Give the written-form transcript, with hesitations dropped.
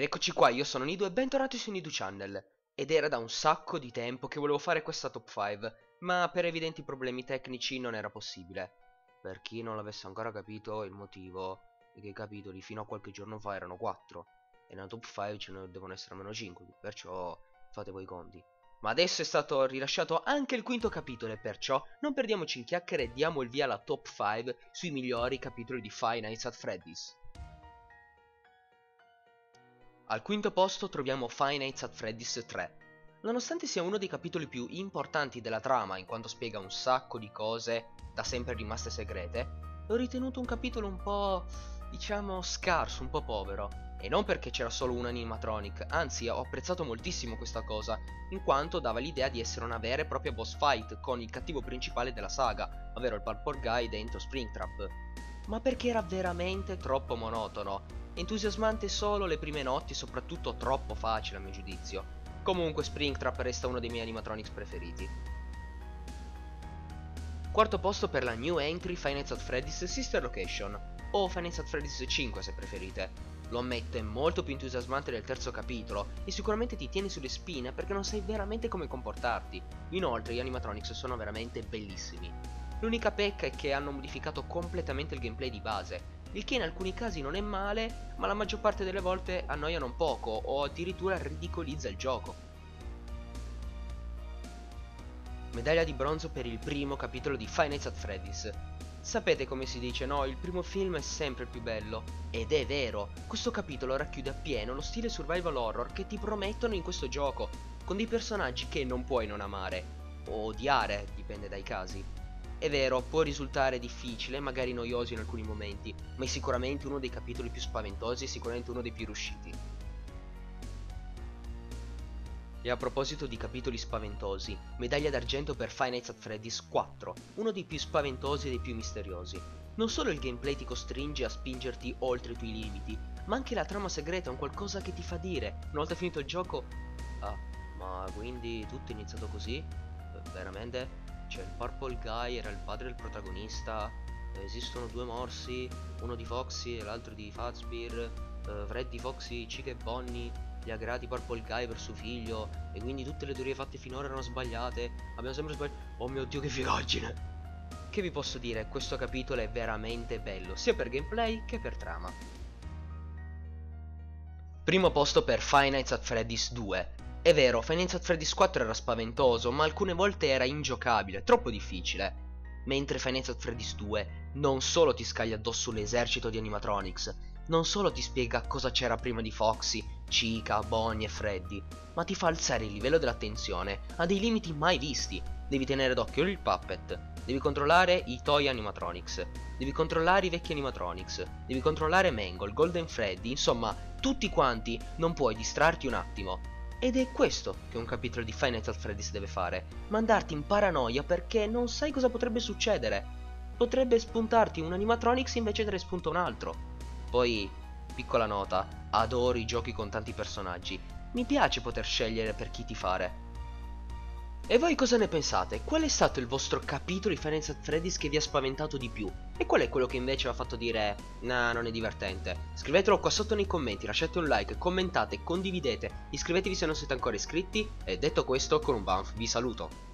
Eccoci qua, io sono Needo e bentornati su Needo Channel. Ed era da un sacco di tempo che volevo fare questa top 5, ma per evidenti problemi tecnici non era possibile. Per chi non l'avesse ancora capito, il motivo è che i capitoli fino a qualche giorno fa erano 4 e nella top 5 ce ne devono essere almeno 5, perciò fate voi i conti. Ma adesso è stato rilasciato anche il quinto capitolo e perciò non perdiamoci in chiacchiere e diamo il via alla top 5 sui migliori capitoli di Five Nights at Freddy's. Al quinto posto troviamo Five Nights at Freddy's 3. Nonostante sia uno dei capitoli più importanti della trama, in quanto spiega un sacco di cose da sempre rimaste segrete, l'ho ritenuto un capitolo un po', diciamo, scarso, un po' povero. E non perché c'era solo un animatronic, anzi ho apprezzato moltissimo questa cosa, in quanto dava l'idea di essere una vera e propria boss fight con il cattivo principale della saga, ovvero il Purple Guy dentro Springtrap. Ma perché era veramente troppo monotono. Entusiasmante solo le prime notti, soprattutto troppo facile a mio giudizio. Comunque Springtrap resta uno dei miei animatronics preferiti. Quarto posto per la new entry Five Nights at Freddy's Sister Location, o Five Nights at Freddy's 5 se preferite. Lo ammetto, è molto più entusiasmante del terzo capitolo e sicuramente ti tieni sulle spine perché non sai veramente come comportarti. Inoltre gli animatronics sono veramente bellissimi. L'unica pecca è che hanno modificato completamente il gameplay di base, il che in alcuni casi non è male, ma la maggior parte delle volte annoia non poco o addirittura ridicolizza il gioco. Medaglia di bronzo per il primo capitolo di Five Nights at Freddy's. Sapete come si dice, no? Il primo film è sempre il più bello. Ed è vero, questo capitolo racchiude appieno lo stile survival horror che ti promettono in questo gioco, con dei personaggi che non puoi non amare, o odiare, dipende dai casi. È vero, può risultare difficile, magari noioso in alcuni momenti, ma è sicuramente uno dei capitoli più spaventosi e sicuramente uno dei più riusciti. E a proposito di capitoli spaventosi, medaglia d'argento per Five Nights at Freddy's 4, uno dei più spaventosi e dei più misteriosi. Non solo il gameplay ti costringe a spingerti oltre i tuoi limiti, ma anche la trama segreta è un qualcosa che ti fa dire, una volta finito il gioco, ah, ma quindi tutto è iniziato così? Veramente? Cioè, il Purple Guy era il padre del protagonista, esistono due morsi, uno di Foxy e l'altro di Fazbear, Freddy, Foxy, Chica e Bonnie li ha creati Purple Guy per suo figlio e quindi tutte le teorie fatte finora erano sbagliate, abbiamo sempre sbagliato. Oh mio Dio, che figaggine! Che vi posso dire, questo capitolo è veramente bello, sia per gameplay che per trama. Primo posto per Five Nights at Freddy's 2. È vero, Five Nights at Freddy's 4 era spaventoso, ma alcune volte era ingiocabile, troppo difficile. Mentre Five Nights at Freddy's 2 non solo ti scaglia addosso l'esercito di animatronics, non solo ti spiega cosa c'era prima di Foxy, Chica, Bonnie e Freddy, ma ti fa alzare il livello dell'attenzione a dei limiti mai visti. Devi tenere d'occhio il puppet, devi controllare i toy animatronics, devi controllare i vecchi animatronics, devi controllare Mangle, Golden Freddy, insomma, tutti quanti, non puoi distrarti un attimo. Ed è questo che un capitolo di Five Nights at Freddy's deve fare, mandarti in paranoia perché non sai cosa potrebbe succedere. Potrebbe spuntarti un animatronics invece te ne spunta un altro. Poi, piccola nota, adoro i giochi con tanti personaggi, mi piace poter scegliere per chi tifare. E voi cosa ne pensate? Qual è stato il vostro capitolo di Five Nights at Freddy's che vi ha spaventato di più? E qual è quello che invece vi ha fatto dire, nah, non è divertente? Scrivetelo qua sotto nei commenti, lasciate un like, commentate, condividete, iscrivetevi se non siete ancora iscritti e detto questo con un banff vi saluto.